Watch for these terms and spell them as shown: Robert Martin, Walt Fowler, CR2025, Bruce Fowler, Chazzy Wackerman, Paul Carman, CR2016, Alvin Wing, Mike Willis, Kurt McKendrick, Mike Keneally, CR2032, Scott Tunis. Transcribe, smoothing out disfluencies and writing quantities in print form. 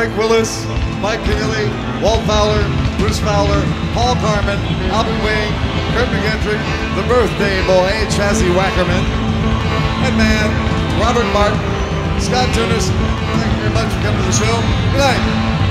Mike Willis, Mike Keneally, Walt Fowler, Bruce Fowler, Paul Carman, Alvin Wing, Kurt McKendrick, the birthday boy, Chazzy Wackerman, and man, Robert Martin, Scott Tunis. Thank you very much for coming to the show. Good night.